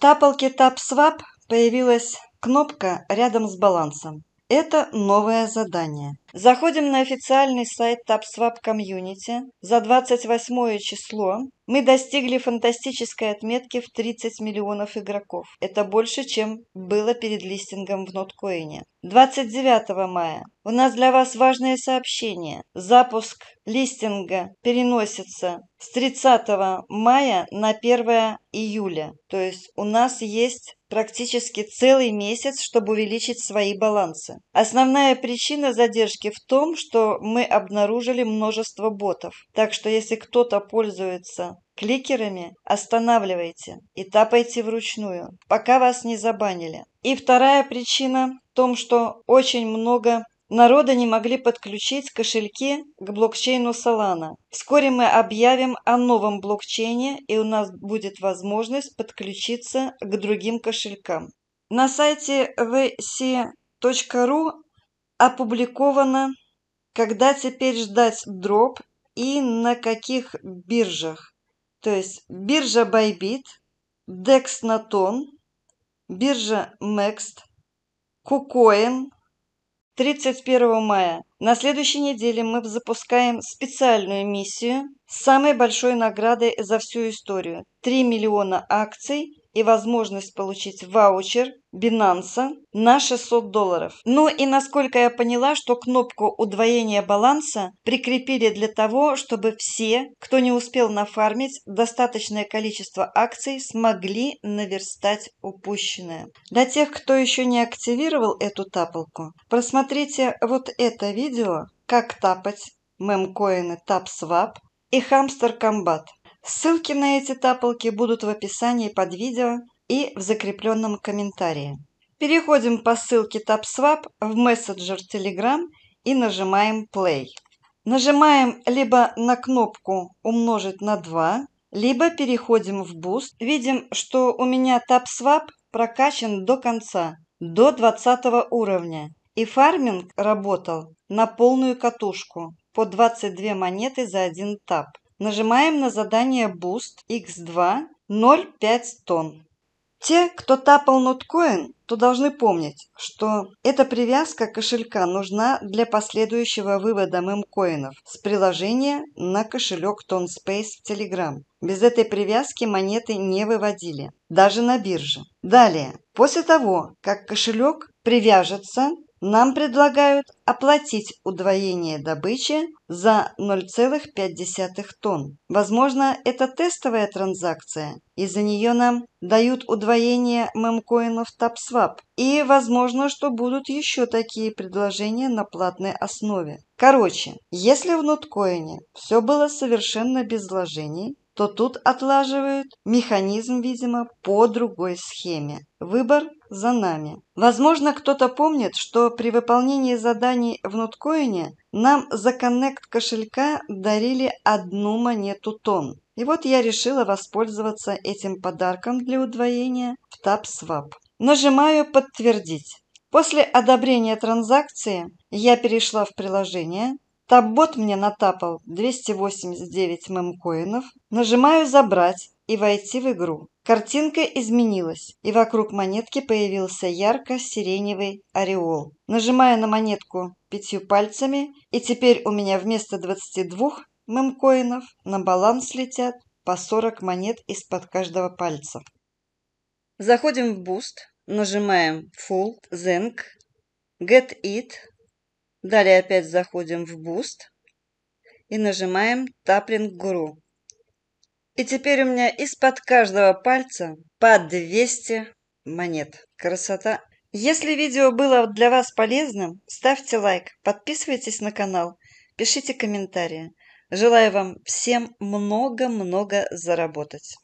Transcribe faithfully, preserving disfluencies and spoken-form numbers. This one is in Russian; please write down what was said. тапалке TapSwap появилась кнопка рядом с балансом. Это новое задание. Заходим на официальный сайт TapSwap Community. За двадцать восьмое число мы достигли фантастической отметки в тридцать миллионов игроков. Это больше, чем было перед листингом в NotCoin. двадцать девятого мая у нас для вас важные сообщения. Запуск листинга переносится с тридцатого мая на первое июля. То есть у нас есть практически целый месяц, чтобы увеличить свои балансы. Основная причина задержки в том, что мы обнаружили множество ботов. Так что если кто-то пользуется кликерами, останавливайте и тапайте вручную, пока вас не забанили. И вторая причина в том, что очень много народа не могли подключить кошельки к блокчейну Solana. Вскоре мы объявим о новом блокчейне, и у нас будет возможность подключиться к другим кошелькам. На сайте ви си точка ру опубликовано, когда теперь ждать дроп и на каких биржах. То есть биржа Bybit, DexNaton, биржа Maxed, KuCoin. тридцать первого мая. На следующей неделе мы запускаем специальную миссию с самой большой наградой за всю историю. три миллиона акций и возможность получить ваучер Binance на шестьсот долларов. Ну и насколько я поняла, что кнопку удвоения баланса прикрепили для того, чтобы все, кто не успел нафармить достаточное количество акций, смогли наверстать упущенное. Для тех, кто еще не активировал эту тапалку, просмотрите вот это видео, как тапать мемкоины TapSwap и Hamster Kombat. Ссылки на эти тапалки будут в описании под видео и в закрепленном комментарии. Переходим по ссылке TapSwap в мессенджер Telegram и нажимаем play. Нажимаем либо на кнопку умножить на два, либо переходим в Boost. Видим, что у меня TapSwap прокачан до конца, до двадцатого уровня. И фарминг работал на полную катушку по двадцать две монеты за один тап. Нажимаем на задание Boost икс два ноль целых пять десятых тонн. Те, кто тапал NotCoin, то должны помнить, что эта привязка кошелька нужна для последующего вывода мемкоинов с приложения на кошелек Tonspace в Telegram. Без этой привязки монеты не выводили, даже на бирже. Далее, после того, как кошелек привяжется, нам предлагают оплатить удвоение добычи за ноль целых пять десятых тонн. Возможно, это тестовая транзакция, и за нее нам дают удвоение мемкоинов TapSwap. И возможно, что будут еще такие предложения на платной основе. Короче, если в NotCoin все было совершенно без вложений, то тут отлаживают механизм, видимо, по другой схеме. Выбор за нами. Возможно, кто-то помнит, что при выполнении заданий в NotCoin нам за коннект кошелька дарили одну монету тон. И вот я решила воспользоваться этим подарком для удвоения в TapSwap. Нажимаю «Подтвердить». После одобрения транзакции я перешла в приложение. Тапбот мне натапал двести восемьдесят девять мемкоинов. Нажимаю «Забрать» и «Войти в игру». Картинка изменилась, и вокруг монетки появился ярко-сиреневый ореол. Нажимаю на монетку пятью пальцами, и теперь у меня вместо двадцати двух мемкоинов на баланс летят по сорок монет из-под каждого пальца. Заходим в Boost, нажимаем Full, Zenk, Get It. Далее опять заходим в Boost и нажимаем Tapling Guru. И теперь у меня из-под каждого пальца по двести монет. Красота! Если видео было для вас полезным, ставьте лайк, подписывайтесь на канал, пишите комментарии. Желаю вам всем много-много заработать.